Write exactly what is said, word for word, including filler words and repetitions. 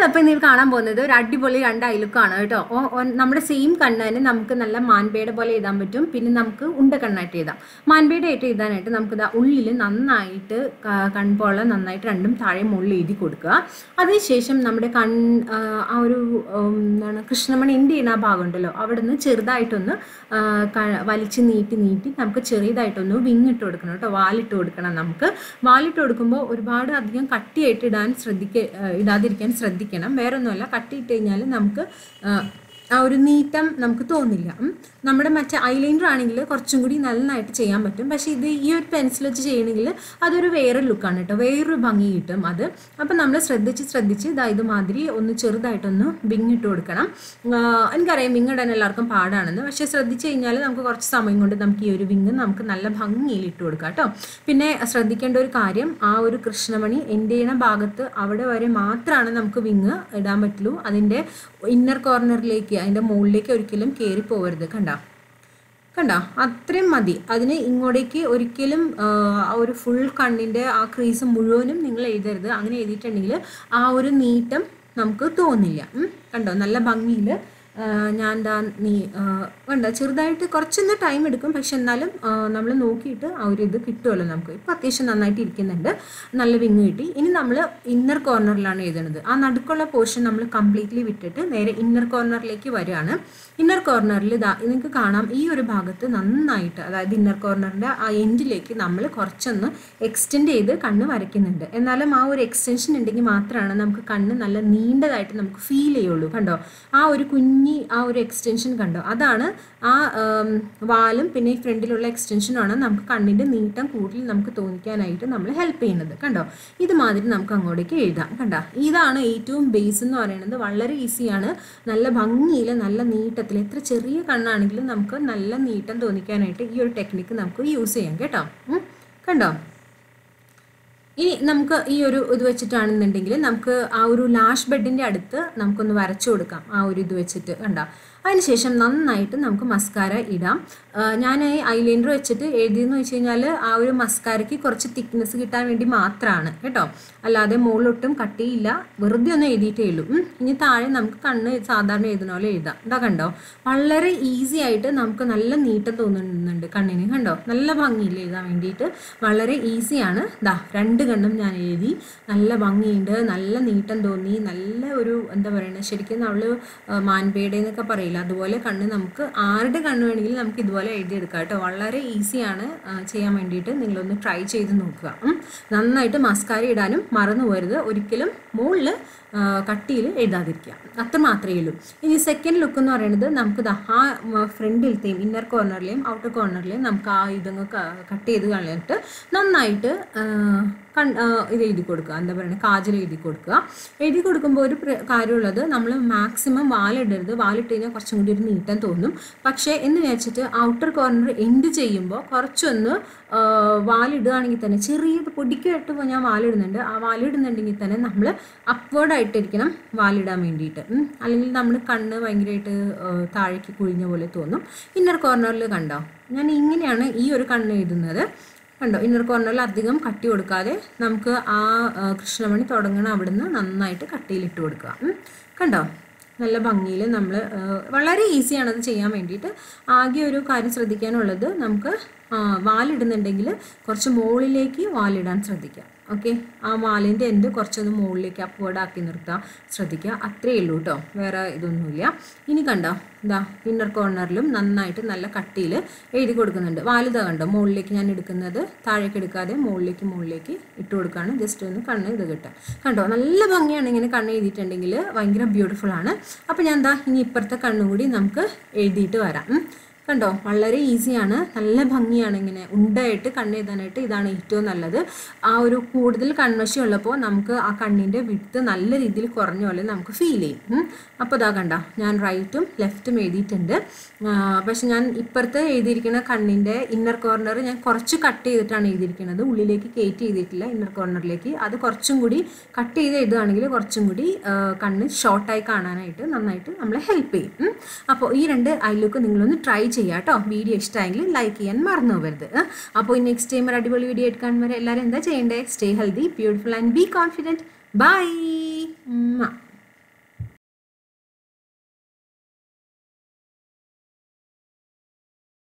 നമ്മളിപ്പോൾ ഇതിൽ കാണാൻ പോകുന്നത് ഒരു അടിപൊളി രണ്ട് അയലുക്കാണ് കേട്ടോ. നമ്മുടെ സെയിം കണ്ണ് തന്നെ നമുക്ക് നല്ല മാൻപേട പോലെ എഴുതാൻ പറ്റും. പിന്നെ നമുക്ക് ഉണ്ട കണ്ണായിട്ട് എഴുതാം. മാൻപേടയായിട്ട് എഴുതാനായിട്ട് നമുക്കിത് ഉള്ളിൽ നന്നായിട്ട് കൺപോള നന്നായിട്ട് രണ്ടും താഴെ മുകളിൽ എഴുതി കൊടുക്കുക. അതിനുശേഷം നമ്മുടെ കൺ ആ ഒരു എന്താണ് കൃഷ്ണമണി എൻ്റെ ചെയ്യുന്ന ആ ഭാഗം ഉണ്ടല്ലോ, അവിടെ നിന്ന് ചെറുതായിട്ടൊന്ന് വലിച്ച് നീട്ടി നീട്ടി നമുക്ക് ചെറിയതായിട്ടൊന്ന് വിങ്ങിട്ട് കൊടുക്കണം കേട്ടോ. വാലിട്ട് കൊടുക്കണം. നമുക്ക് വാലിട്ട് കൊടുക്കുമ്പോൾ ഒരുപാട് അധികം കട്ടിയായിട്ട് ഇടാൻ ശ്രദ്ധിക്കുക ഇടാതിരിക്കാൻ ശ്രദ്ധിക്കണം. വേറൊന്നുമല്ല, കട്ടിയിട്ട് കഴിഞ്ഞാൽ നമുക്ക് ആ ഒരു നീറ്റം നമുക്ക് തോന്നില്ല. നമ്മുടെ മറ്റേ ഐലൈനർ ആണെങ്കിൽ കുറച്ചും കൂടി നന്നായിട്ട് ചെയ്യാൻ പറ്റും. പക്ഷേ ഇത് ഈ ഒരു പെൻസിൽ വെച്ച് ചെയ്യണമെങ്കിൽ അതൊരു വേറൊരു ലുക്കാണ് കേട്ടോ, വേറൊരു ഭംഗി കിട്ടും അത്. അപ്പം നമ്മൾ ശ്രദ്ധിച്ച് ശ്രദ്ധിച്ച് ഇതായത് മാതിരി ഒന്ന് ചെറുതായിട്ടൊന്ന് വിങ്ങിട്ട് കൊടുക്കണം. എനിക്കറിയാം വിങ്ങിടാൻ എല്ലാവർക്കും പാടാണെന്ന്, പക്ഷേ ശ്രദ്ധിച്ചു കഴിഞ്ഞാൽ നമുക്ക് കുറച്ച് സമയം കൊണ്ട് നമുക്ക് ഈ ഒരു വിങ്ങ് നമുക്ക് നല്ല ഭംഗിയിൽ ഇട്ട് കൊടുക്കാം കേട്ടോ. പിന്നെ ശ്രദ്ധിക്കേണ്ട ഒരു കാര്യം, ആ ഒരു കൃഷ്ണമണി എൻ്റെ ചെയ്യണ ഭാഗത്ത് അവിടെ വരെ മാത്രമാണ് നമുക്ക് വിങ്ങ് ഇടാൻ പറ്റുള്ളൂ. അതിൻ്റെ ഇന്നർ കോർണറിലേക്ക് അതിൻ്റെ മുകളിലേക്ക് ഒരിക്കലും കയറി പോകരുത്. കണ്ടോ കണ്ടോ അത്രയും മതി. അതിന് ഇങ്ങോട്ടേക്ക് ഒരിക്കലും ആ ഒരു ഫുൾ കണ്ണിൻ്റെ ആ ക്രീസ് മുഴുവനും നിങ്ങൾ എഴുതരുത്. അങ്ങനെ എഴുതിയിട്ടുണ്ടെങ്കിൽ ആ ഒരു നീട്ടം നമുക്ക് തോന്നില്ല. കണ്ടോ നല്ല ഭംഗിയിൽ ഞാൻ എന്താ നീ കണ്ടോ ചെറുതായിട്ട് കുറച്ചൊന്ന് ടൈം എടുക്കും, പക്ഷെ എന്നാലും നമ്മൾ നോക്കിയിട്ട് ആ ഒരു ഇത് കിട്ടുമല്ലോ നമുക്ക്. ഇപ്പോൾ അത്യാവശ്യം നന്നായിട്ട് ഇരിക്കുന്നുണ്ട്, നല്ല വിങ് കിട്ടി. ഇനി നമ്മൾ ഇന്നർ കോർണറിലാണ് എഴുതുന്നത്. ആ നടുക്കുള്ള പോർഷൻ നമ്മൾ കംപ്ലീറ്റ്ലി വിട്ടിട്ട് നേരെ ഇന്നർ കോർണറിലേക്ക് വരികയാണ്. ഇന്നർ കോർണറിൽ ഇതാ നിങ്ങൾക്ക് കാണാം, ഈ ഒരു ഭാഗത്ത് നന്നായിട്ട്, അതായത് ഇന്നർ കോർണറിൻ്റെ ആ എൻഡിലേക്ക് നമ്മൾ കുറച്ചൊന്ന് എക്സ്റ്റെൻഡ് ചെയ്ത് കണ്ണ് വരയ്ക്കുന്നുണ്ട്. എന്നാലും ആ ഒരു എക്സ്റ്റെൻഷൻ ഉണ്ടെങ്കിൽ മാത്രമാണ് നമുക്ക് കണ്ണ് നല്ല നീണ്ടതായിട്ട് നമുക്ക് ഫീൽ ചെയ്യുള്ളൂ. കണ്ടോ ആ ഒരു കുഞ്ഞ് ആ ഒരു എക്സ്റ്റെൻഷൻ കണ്ടോ, അതാണ് ആ വാലും പിന്നെ ഈ ഫ്രണ്ടിലുള്ള എക്സ്റ്റെൻഷനാണ് നമുക്ക് കണ്ണിൻ്റെ നീട്ടം കൂടുതൽ നമുക്ക് തോന്നിക്കാനായിട്ട് നമ്മൾ ഹെൽപ്പ് ചെയ്യുന്നത്. കണ്ടോ ഇതുമാതിരി നമുക്ക് അങ്ങോട്ടേക്ക് എഴുതാം. കണ്ടോ ഇതാണ് ഏറ്റവും ബേസ് എന്ന് പറയുന്നത്. വളരെ ഈസിയാണ്, നല്ല ഭംഗിയിൽ നല്ല നീട്ടത്തിൽ എത്ര ചെറിയ കണ്ണാണെങ്കിലും നമുക്ക് നല്ല നീട്ടം തോന്നിക്കാനായിട്ട് ഈ ഒരു ടെക്നിക്ക് നമുക്ക് യൂസ് ചെയ്യാം കേട്ടോ. കണ്ടോ ഇനി നമുക്ക് ഈ ഒരു ഇത് വെച്ചിട്ടാണെന്നുണ്ടെങ്കിൽ നമുക്ക് ആ ഒരു ലാഷ് ബെഡിൻ്റെ അടുത്ത് നമുക്കൊന്ന് വരച്ചു കൊടുക്കാം ആ ഒരു ഇത് വെച്ചിട്ട്. കണ്ടോ അതിനുശേഷം നന്നായിട്ട് നമുക്ക് മസ്കാര ഇടാം. ഞാൻ ഈ ഐലൈനർ വെച്ചിട്ട് എഴുതിയെന്ന് വെച്ച് കഴിഞ്ഞാൽ ആ ഒരു മസ്കാരയ്ക്ക് കുറച്ച് തിക്നെസ് കിട്ടാൻ വേണ്ടി മാത്രമാണ് കേട്ടോ, അല്ലാതെ മുകളിലൊട്ടും കട്ടിയില്ല, വെറുതെ ഒന്ന് എഴുതിയിട്ടേ ഉള്ളൂ. ഇനി താഴെ നമുക്ക് കണ്ണ് സാധാരണ എഴുതുന്ന പോലെ എഴുതാം. ഇതാ കണ്ടോ വളരെ ഈസി ആയിട്ട് നമുക്ക് നല്ല നീട്ടം തോന്നുന്നുണ്ട് കണ്ണിന്. കണ്ടോ നല്ല ഭംഗിയിൽ എഴുതാൻ വേണ്ടിയിട്ട് വളരെ ഈസിയാണ്. ഇതാ രണ്ട് കണ്ണും ഞാൻ എഴുതി, നല്ല ഭംഗിയുണ്ട്, നല്ല നീട്ടം തോന്നി, നല്ല ഒരു എന്താ പറയുക, ശരിക്കും നമ്മൾ മാൻപേട എന്നൊക്കെ പറയില്ല, അതുപോലെ കണ്ണ് നമുക്ക് ആരുടെ കണ്ണ് വേണമെങ്കിലും നമുക്ക് ഇതുപോലെ എഴുതിയെടുക്കാം കേട്ടോ. വളരെ ഈസിയാണ് ചെയ്യാൻ വേണ്ടിയിട്ട്. നിങ്ങളൊന്ന് ട്രൈ ചെയ്ത് നോക്കുക. നന്നായിട്ട് മസ്കാര ഇടാനും മറന്നു പോകരുത്. ഒരിക്കലും മുകളിൽ കട്ടിയിൽ എഴുതാതിരിക്കുക, അത്ര മാത്രമേ ഉള്ളൂ. ഇനി സെക്കൻഡ് ലുക്ക് എന്ന് പറയുന്നത് നമുക്ക് ദാ ആ ഫ്രണ്ടിലത്തെയും ഇന്നർ കോർണറിലെയും ഔട്ടർ കോർണറിലെയും നമുക്ക് ആ ഇതങ്ങ് കട്ട് ചെയ്ത് കളഞ്ഞിട്ട് നന്നായിട്ട് കൺ ഇത് എഴുതി കൊടുക്കുക, എന്താ പറയുക, കാജൽ എഴുതി കൊടുക്കുക. എഴുതി കൊടുക്കുമ്പോൾ ഒരു കാര്യമുള്ളത്, നമ്മൾ മാക്സിമം വാലിടരുത്. വാലിട്ട് കഴിഞ്ഞാൽ കുറച്ചും കൂടി ഒരു നീട്ടം തോന്നും. പക്ഷേ എന്ന് വെച്ചിട്ട് ഔട്ടർ കോർണർ എൻഡ് ചെയ്യുമ്പോൾ കുറച്ചൊന്ന് വാലിടുകയാണെങ്കിൽ തന്നെ ചെറിയത് പൊടിക്കായിട്ട് ഞാൻ വാലിടുന്നുണ്ട്. ആ വാലിടുന്നുണ്ടെങ്കിൽ തന്നെ നമ്മൾ അപ്വേർഡായിട്ടിരിക്കണം വാലിടാൻ വേണ്ടിയിട്ട്, അല്ലെങ്കിൽ നമ്മൾ കണ്ണ് ഭയങ്കരമായിട്ട് താഴേക്ക് കുഴിഞ്ഞ പോലെ തോന്നും. ഇന്നർ കോർണറിൽ കണ്ടോ ഞാൻ ഇങ്ങനെയാണ് ഈ ഒരു കണ്ണ് എഴുതുന്നത്. കണ്ടോ ഇന്നർ കോർണറിൽ അധികം കട്ടി കൊടുക്കാതെ നമുക്ക് ആ കൃഷ്ണമണി തുടങ്ങണം, അവിടുന്ന് നന്നായിട്ട് കട്ടിയിലിട്ട് കൊടുക്കുക. കണ്ടോ നല്ല ഭംഗിയിൽ നമ്മൾ വളരെ ഈസിയാണ് അത് ചെയ്യാൻ വേണ്ടിയിട്ട്. ആകെ ഒരു കാര്യം ശ്രദ്ധിക്കാനുള്ളത്, നമുക്ക് വാലിടുന്നുണ്ടെങ്കിൽ കുറച്ച് മുകളിലേക്ക് വാലിടാൻ ശ്രദ്ധിക്കുക. ഓക്കെ ആ വാലിൻ്റെ എൻ്റെ കുറച്ചൊന്ന് മുകളിലേക്ക് അപ്വേർഡ് ആക്കി നിർത്താൻ ശ്രദ്ധിക്കുക, അത്രയേ ഉള്ളൂ കേട്ടോ, വേറെ ഇതൊന്നുമില്ല. ഇനി കണ്ടോ എന്താ ഇന്നർ കോർണറിലും നന്നായിട്ട് നല്ല കട്ടിയിൽ എഴുതി കൊടുക്കുന്നുണ്ട്. വാലിത കണ്ടോ മുകളിലേക്ക് ഞാൻ എടുക്കുന്നത്, താഴേക്ക് എടുക്കാതെ മുകളിലേക്ക് മുകളിലേക്ക് ഇട്ട് കൊടുക്കുകയാണ്, ജസ്റ്റ് ഒന്ന് കണ്ണ് ഇത് കിട്ടാൻ. കണ്ടോ നല്ല ഭംഗിയാണ് ഇങ്ങനെ കണ്ണ് എഴുതിയിട്ടുണ്ടെങ്കിൽ, ഭയങ്കര ബ്യൂട്ടിഫുൾ ആണ്. അപ്പോൾ ഞാൻ എന്താ ഇനി ഇപ്പുറത്തെ കണ്ണും കൂടി നമുക്ക് എഴുതിയിട്ട് വരാം. കണ്ടോ വളരെ ഈസിയാണ്, നല്ല ഭംഗിയാണ്. ഇങ്ങനെ ഉണ്ടായിട്ട് കണ്ണ് എഴുതാനായിട്ട് ഇതാണ് ഏറ്റവും നല്ലത്. ആ ഒരു കൂടുതൽ കൺവശി ഉള്ളപ്പോൾ നമുക്ക് ആ കണ്ണിൻ്റെ വിട്ട് നല്ല രീതിയിൽ കുറഞ്ഞ പോലെ നമുക്ക് ഫീൽ ചെയ്യും. അപ്പോൾ ഇതാ കണ്ടോ ഞാൻ റൈറ്റും ലെഫ്റ്റും എഴുതിയിട്ടുണ്ട്. പക്ഷെ ഞാൻ ഇപ്പുറത്ത് എഴുതിയിരിക്കുന്ന കണ്ണിൻ്റെ ഇന്നർ കോർണർ ഞാൻ കുറച്ച് കട്ട് ചെയ്തിട്ടാണ് എഴുതിയിരിക്കുന്നത്, ഉള്ളിലേക്ക് കയറ്റി എഴുതിയിട്ടില്ല. ഇന്നർ കോർണറിലേക്ക് അത് കുറച്ചും കൂടി കട്ട് ചെയ്ത് എഴുതുകയാണെങ്കിൽ കുറച്ചും കൂടി കണ്ണ് ഷോർട്ടായി കാണാനായിട്ട് നന്നായിട്ട് നമ്മളെ ഹെൽപ്പ് ചെയ്യും. അപ്പോൾ ഈ രണ്ട് ഐലുക്ക് നിങ്ങളൊന്ന് ട്രൈ ചെയ്യാം കേട്ടോ. വീഡിയോ ഇഷ്ടമായെങ്കിൽ ലൈക്ക് ചെയ്യാൻ മറന്നു പോകരുത്. അപ്പോൾ ഈ നെക്സ്റ്റ് ടൈം ഒരു അടിപൊളി വീഡിയോ എടുക്കാൻ വരെ എല്ലാവരും എന്താ ചെയ്യേണ്ടത്? Stay healthy, beautiful and be confident. By.